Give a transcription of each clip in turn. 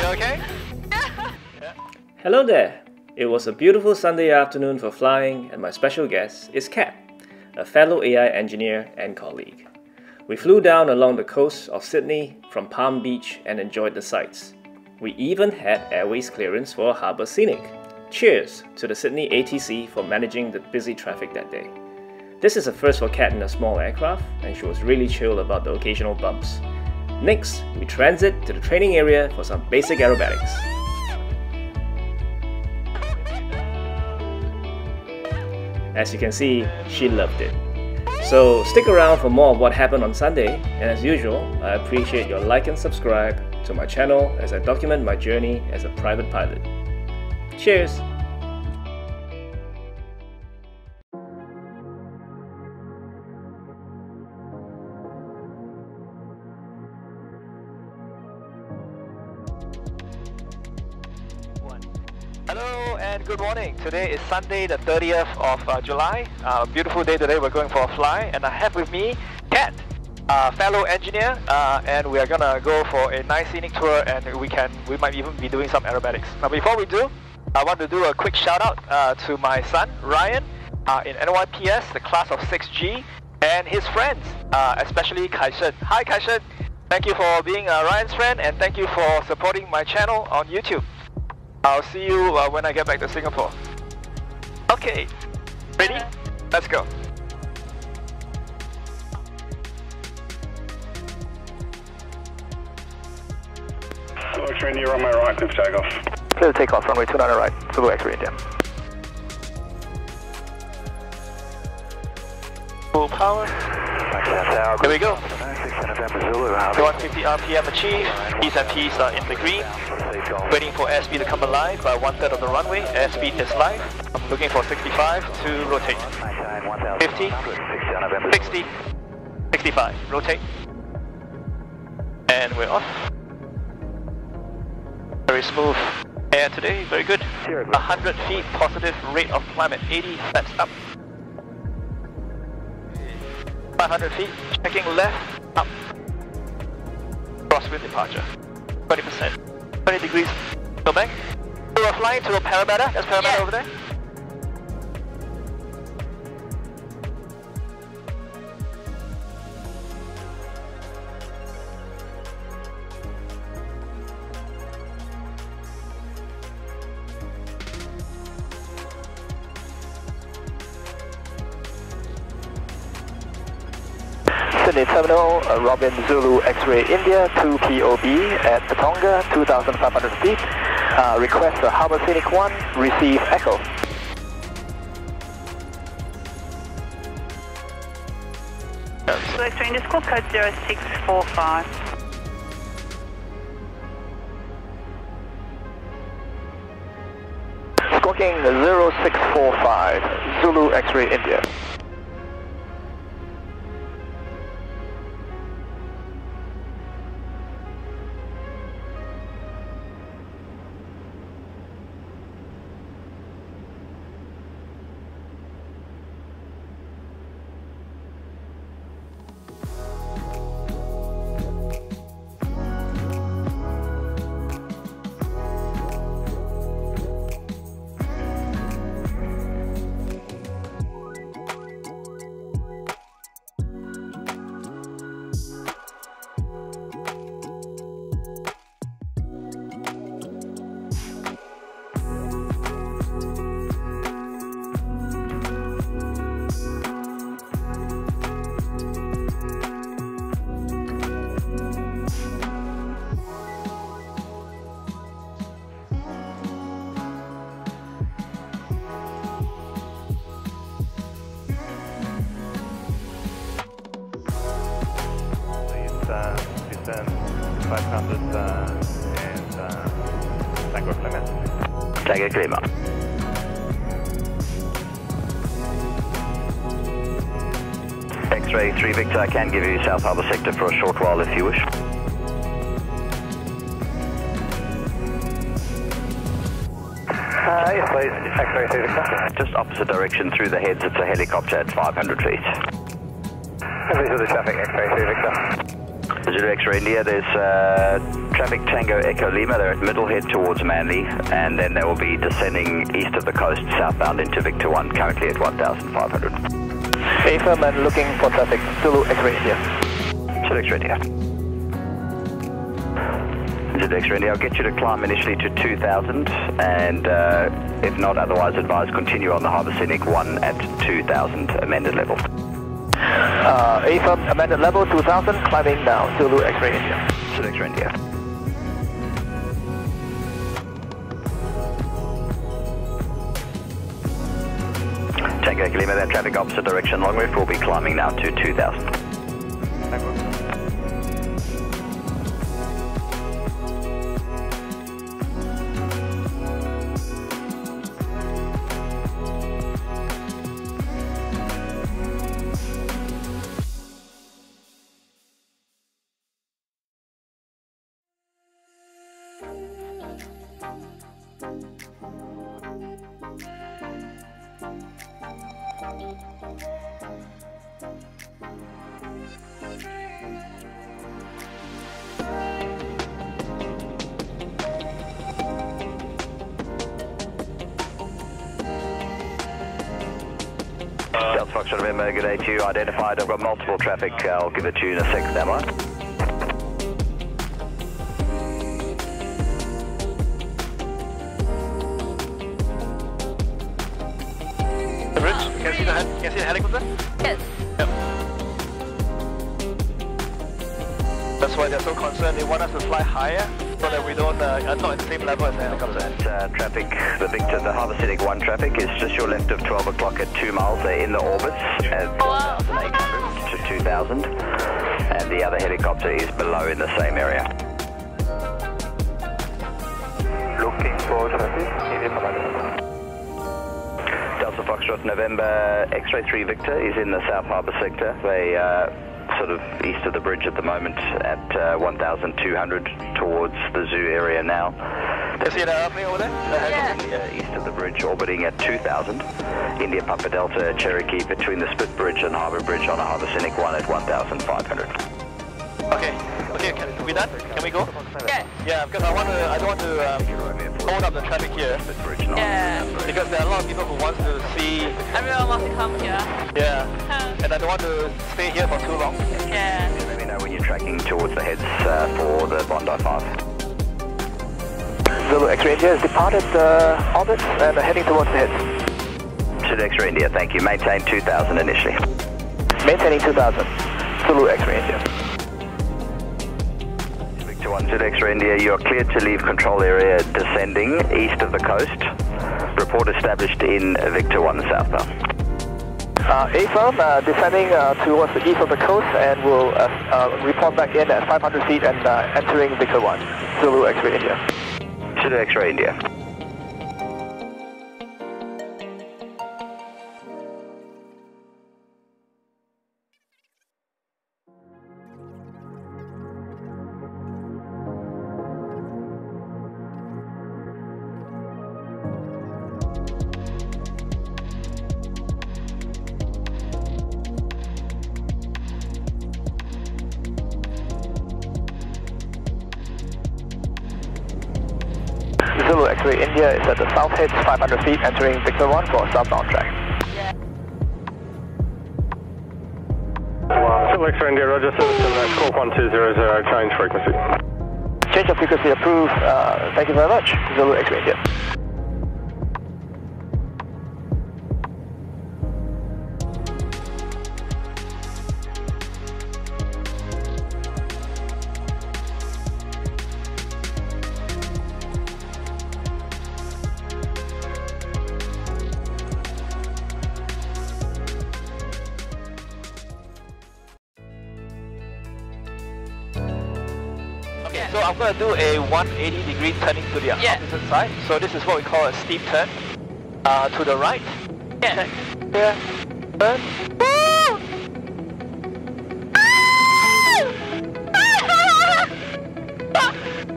You okay? Yeah. Hello there! It was a beautiful Sunday afternoon for flying, and my special guest is Kat, a fellow AI engineer and colleague. We flew down along the coast of Sydney from Palm Beach and enjoyed the sights. We even had airways clearance for a harbour scenic. Cheers to the Sydney ATC for managing the busy traffic that day. This is a first for Kat in a small aircraft, and she was really chill about the occasional bumps. Next, we transit to the training area for some basic aerobatics. As you can see, she loved it. So stick around for more of what happened on Sunday, and as usual, I appreciate your like and subscribe to my channel as I document my journey as a private pilot. Cheers! Hello and good morning. Today is Sunday the 30th of July. Beautiful day today. We're going for a fly, and I have with me Kat, fellow engineer, and we are gonna go for a nice scenic tour, and we might even be doing some aerobatics. Now before we do, I want to do a quick shout out to my son Ryan in NYPS, the class of 6G, and his friends, especially Kai Shen. Hi Kai Shen. Thank you for being Ryan's friend, and thank you for supporting my channel on YouTube. I'll see you when I get back to Singapore. Okay, ready? Let's go. Blue X-Ray India on my right, clear to take off. Clear to take off, runway 29 right, Blue X-Ray India. Full power. There we go. 150 RPM achieved, P's and P's are in the green. Waiting for airspeed to come alive by 1/3 of the runway. Airspeed is live. I'm looking for 65 to rotate. 50, 60, 65, rotate. And we're off. Very smooth air today, very good. 100 feet positive rate of climb at 80, flaps up. 500 feet, checking left, up. Crosswind departure, 20%. 20 degrees, go back. We are flying to a Parabata, there's Parabata over there. Sydney Terminal, Robin Zulu X-Ray India, 2POB at Patonga, 2,500 feet. Request a Harbour Scenic 1, receive Echo. So X-Ray India, squawk code 0645. Squawking 0645, Zulu X-Ray India. Tango Echo Lima. X-Ray 3 Victor, I can give you South Harbour Sector for a short while if you wish. Yes please, X-Ray 3 Victor. Just opposite direction through the heads, it's a helicopter at 500 feet. These are the traffic, X-Ray 3 Victor. Zulu X-Ray India, there's traffic Tango Echo Lima, they're at Middlehead towards Manly, and then they will be descending east of the coast, southbound into Victor-1, currently at 1,500. Affirm and looking for traffic, Zulu X-Ray India. Zulu X-Ray India. I'll get you to climb initially to 2,000 and if not otherwise advised, continue on the Harbour Scenic 1 at 2,000 amended level. Affirm amended level 2,000, climbing now, Zulu X-Ray India. Zulu X-Ray India. Tango Echo Lima, that traffic opposite direction, Long Reef, will be climbing now to 2,000. Delta Foxtrot, remember, good day to you. Identified, I've got multiple traffic. I'll give it to you in a second, am I? Can I see the helicopter? Yes. Yep. That's why they're so concerned. They want us to fly higher so that we don't not at the same level as the helicopter. Traffic, the Victor, the Harbour Scenic 1 traffic is just your left of 12 o'clock at 2 miles. They're in the orbits at 1,800 to 2,000. And the other helicopter is below in the same area. Looking for traffic. Delta Foxtrot, November X-Ray 3 Victor is in the South Harbour sector. They sort of east of the bridge at the moment at 1,200 towards the zoo area now. Can you see that over there? Yeah. East of the bridge, orbiting at 2,000. India Papa Delta Cherokee between the Spit Bridge and Harbour Bridge on a Harbour Scenic 1 at 1,500. Okay, can we done? Can we go? Yeah. Yeah, because I don't want to hold up the traffic here. Yeah. Because there are a lot of people who want to see. Everyone wants to come here. Yeah. And I don't want to stay here for too long. Yeah. Let me know when you're tracking towards the heads for the Bondi 5. Zulu X-Ray India has departed the orbits and heading towards the heads. Zulu X-Ray India, thank you. Maintain 2,000 initially. Maintaining 2,000. Zulu X-Ray India. Zulu X-Ray India, you are cleared to leave control area descending east of the coast. Report established in Victor-1 southbound. AFIRM descending towards the east of the coast and will report back in at 500 feet and entering Victor-1. Zulu X-Ray India. Zulu X-Ray India. Zulu X-Ray India is at the south head, 500 feet, entering Victor 1 for a southbound track. Yeah. Zulu X-Ray India, roger, system, score 1200, change frequency. Change of frequency approved, thank you very much, Zulu X-Ray India. So I'm going to do a 180-degree turning to the opposite side. So this is what we call a steep turn. To the right. Yeah. Here. Turn.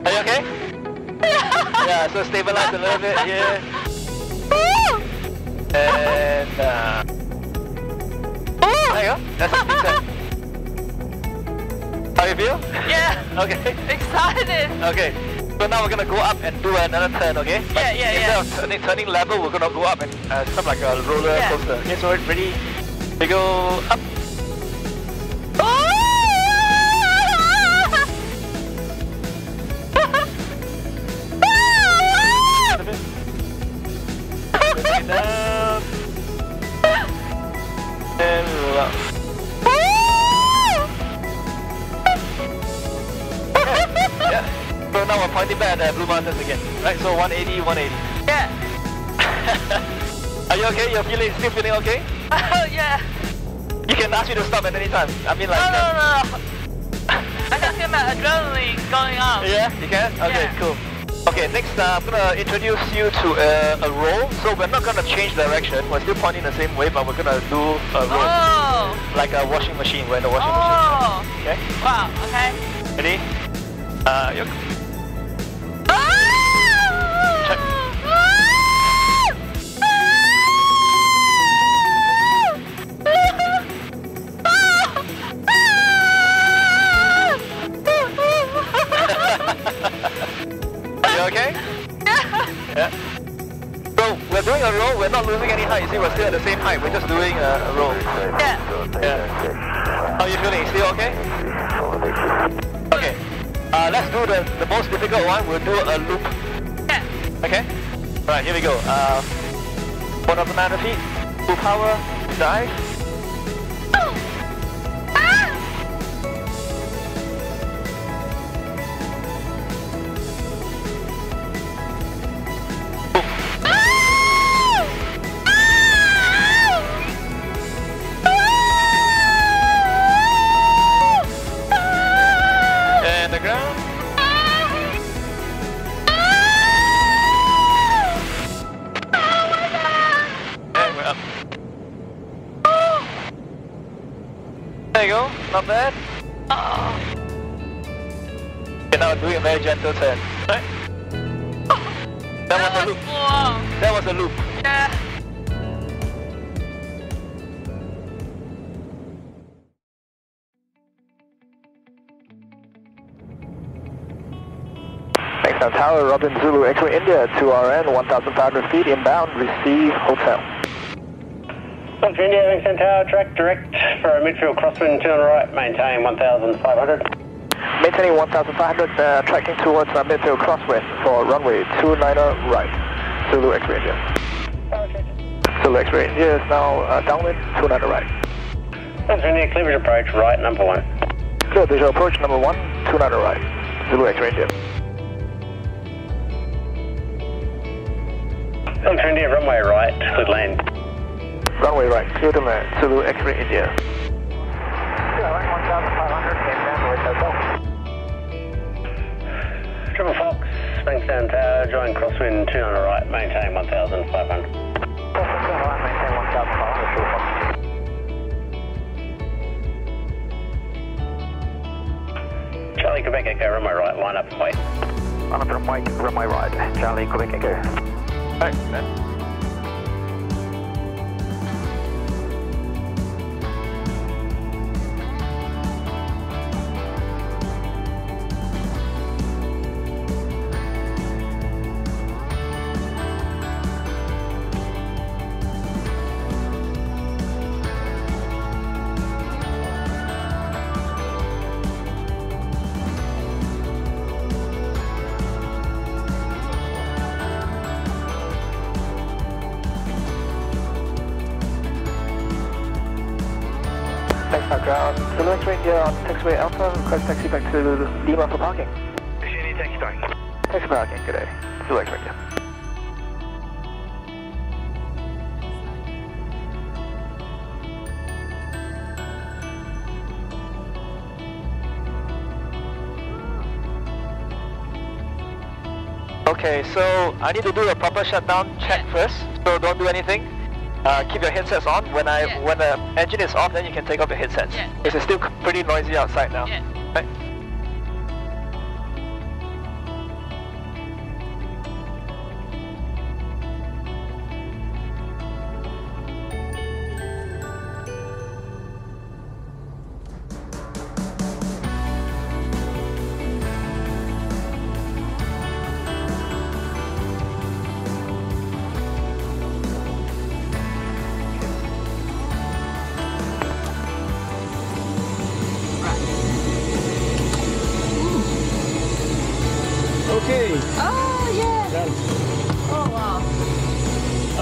Are you okay? Yeah, so stabilize a little bit here. And... there you go. That's a steep turn. How you feel? Yeah. Okay. Excited. Okay. So now we're gonna go up and do another turn, okay? But yeah. Instead of turning level, we're gonna go up and some like a roller coaster. Okay, so it's ready. We go up. Down. And roll up. Yeah. So now we're pointing back at the Blue Mountains again. Right, so 180, 180. Yeah. Are you okay? You're still feeling okay? Oh, yeah. You can ask me to stop at any time. I mean like... No. I can feel my adrenaline going up. Yeah, you can? Okay, yeah. Cool. Okay, next I'm gonna introduce you to a roll. So we're not gonna change direction. We're still pointing the same way, but we're gonna do a roll. Oh. Like a washing machine. We're in a washing machine. Okay. Wow. Okay. Ready? Yuk. Check. Okay? Yeah. So we're doing a roll, we're not losing any height, you see we're still at the same height, we're just doing a roll. Yeah. How are you feeling? Still okay? Okay. Let's do the most difficult one, we'll do a loop. Yeah. Okay? Alright, here we go. 1,900 feet, full power, dive. Not bad. Okay, now doing a very gentle turn. Right? That was a loop. Long. That was a loop. Yeah. Bankstown Tower, Robin Zulu Echo India, 2RN, 1,500 feet inbound, receive hotel. Roger India, Bankstown Tower, track direct for our midfield crosswind, turn right, maintain 1,500. Maintaining 1,500, tracking towards our midfield crosswind for runway 29er right, Zulu X-Ray India. Zulu X-Ray India is now downwind, 29er right. Roger India, clear visual approach right, number 1. Clear visual approach number 1, 29er right, Zulu X-Ray India. Roger India, runway right, good lane. Runway right, clear to land, Zulu X-Ray India. Going 1,500 inbound with hotel. Triple Fox, Bankstown Tower, join crosswind 2 on the right, maintain 1,500. Crosswind 2 on the right, maintain 1,500, Triple Fox. Charlie Quebec Echo, runway right, line up and wait. Line up and wait, runway right, Charlie Quebec Echo. Thanks, man. Ground, Zulu X-Ray India on taxiway Alpha, request taxi back to Lima for parking. Sydney, taxi back. Taxi parking, good day. Zulu X-Ray India. Okay, so I need to do a proper shutdown check first, so don't do anything. Keep your headsets on. When the engine is off, then you can take off your headsets. Yeah. It's still pretty noisy outside now. Yeah. Right?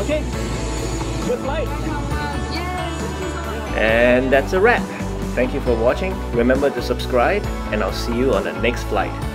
Okay, good flight. And that's a wrap. Thank you for watching. Remember to subscribe and I'll see you on the next flight.